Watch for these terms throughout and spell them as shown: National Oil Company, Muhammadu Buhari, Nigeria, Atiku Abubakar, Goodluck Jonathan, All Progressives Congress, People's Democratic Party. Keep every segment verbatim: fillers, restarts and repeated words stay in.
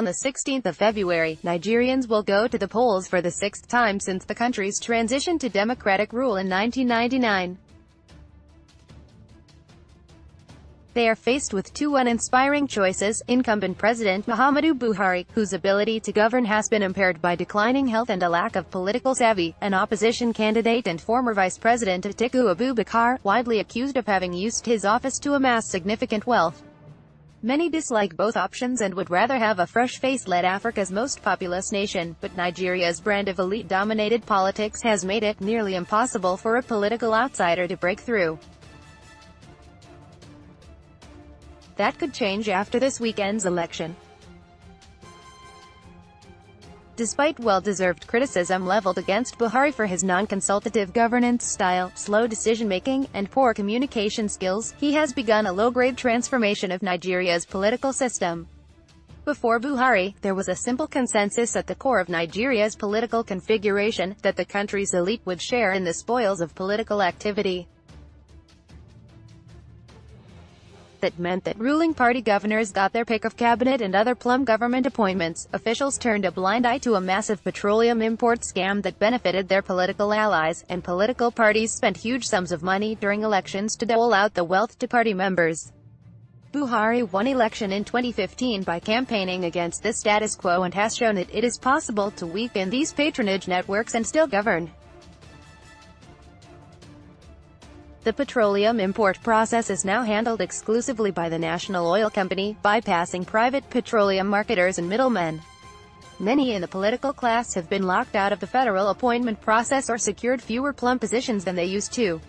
On the sixteenth of February, Nigerians will go to the polls for the sixth time since the country's transition to democratic rule in nineteen ninety-nine. They are faced with two uninspiring choices: incumbent President Muhammadu Buhari, whose ability to govern has been impaired by declining health and a lack of political savvy, and opposition candidate and former Vice President Atiku Abubakar, widely accused of having used his office to amass significant wealth. Many dislike both options and would rather have a fresh face led Africa's most populous nation, but Nigeria's brand of elite-dominated politics has made it nearly impossible for a political outsider to break through. That could change after this weekend's election. Despite well-deserved criticism leveled against Buhari for his non-consultative governance style, slow decision-making, and poor communication skills, he has begun a low-grade transformation of Nigeria's political system. Before Buhari, there was a simple consensus at the core of Nigeria's political configuration, that the country's elite would share in the spoils of political activity. That meant that ruling party governors got their pick of cabinet and other plum government appointments. Officials turned a blind eye to a massive petroleum import scam that benefited their political allies, and political parties spent huge sums of money during elections to dole out the wealth to party members. Buhari won election in twenty fifteen by campaigning against this status quo and has shown that it is possible to weaken these patronage networks and still govern. The petroleum import process is now handled exclusively by the National Oil Company, bypassing private petroleum marketers and middlemen. Many in the political class have been locked out of the federal appointment process or secured fewer plum positions than they used to.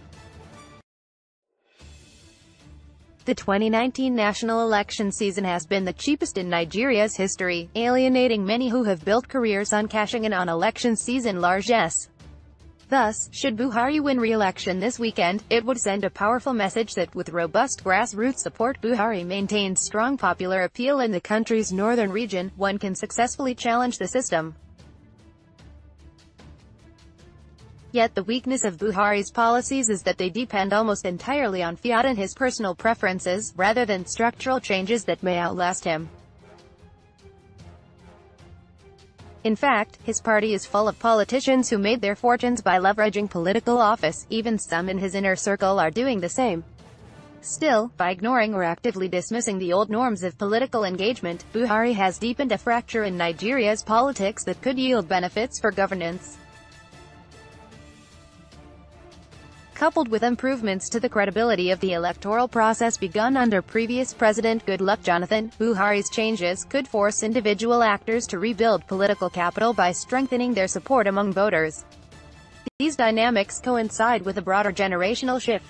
The twenty nineteen national election season has been the cheapest in Nigeria's history, alienating many who have built careers on cashing in on election season largesse. Thus, should Buhari win re-election this weekend, it would send a powerful message that, with robust grassroots support, Buhari maintains strong popular appeal in the country's northern region, one can successfully challenge the system. Yet the weakness of Buhari's policies is that they depend almost entirely on fiat and his personal preferences, rather than structural changes that may outlast him. In fact, his party is full of politicians who made their fortunes by leveraging political office. Even some in his inner circle are doing the same. Still, by ignoring or actively dismissing the old norms of political engagement, Buhari has deepened a fracture in Nigeria's politics that could yield benefits for governance. Coupled with improvements to the credibility of the electoral process begun under previous President Goodluck Jonathan, Buhari's changes could force individual actors to rebuild political capital by strengthening their support among voters. These dynamics coincide with a broader generational shift.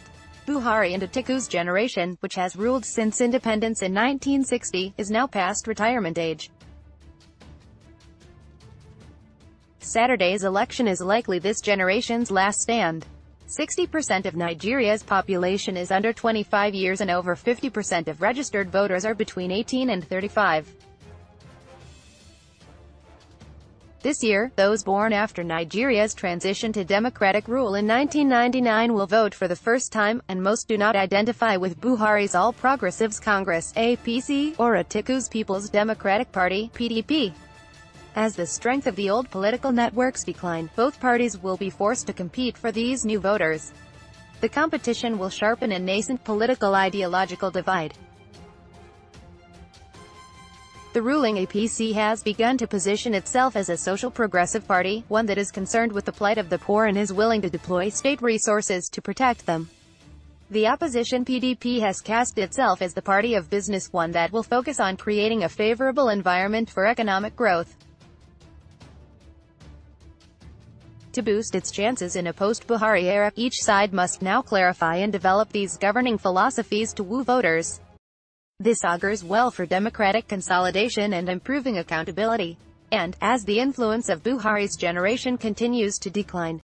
Buhari and Atiku's generation, which has ruled since independence in nineteen sixty, is now past retirement age. Saturday's election is likely this generation's last stand. sixty percent of Nigeria's population is under twenty-five years and over fifty percent of registered voters are between eighteen and thirty-five. This year, those born after Nigeria's transition to democratic rule in nineteen ninety-nine will vote for the first time, and most do not identify with Buhari's All Progressives Congress (A P C) or Atiku's People's Democratic Party (P D P). As the strength of the old political networks decline, both parties will be forced to compete for these new voters. The competition will sharpen a nascent political ideological divide. The ruling A P C has begun to position itself as a social progressive party, one that is concerned with the plight of the poor and is willing to deploy state resources to protect them. The opposition P D P has cast itself as the party of business, one that will focus on creating a favorable environment for economic growth. To boost its chances in a post-Buhari era, each side must now clarify and develop these governing philosophies to woo voters. This augurs well for democratic consolidation and improving accountability. And, as the influence of Buhari's generation continues to decline,